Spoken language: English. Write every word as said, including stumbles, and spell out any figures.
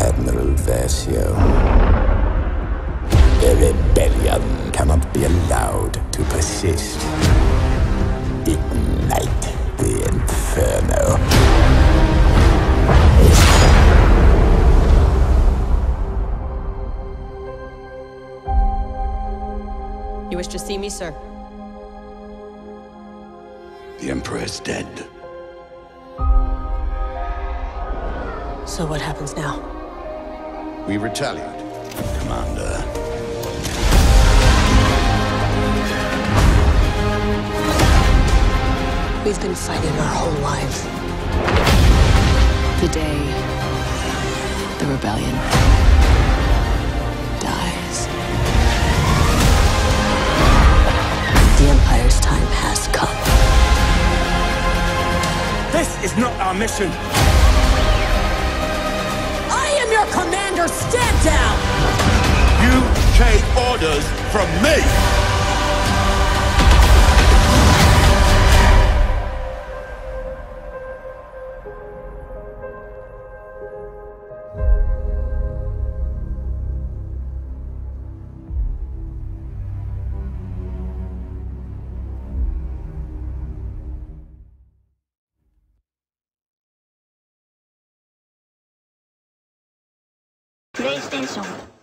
Admiral Versio, the rebellion cannot be allowed to persist. Ignite the inferno. You wish to see me, sir? The Emperor is dead. So what happens now? We retaliate, Commander. We've been fighting our whole lives. Today, the rebellion. This is not our mission. I am your commander. Stand down. You take orders from me. PlayStation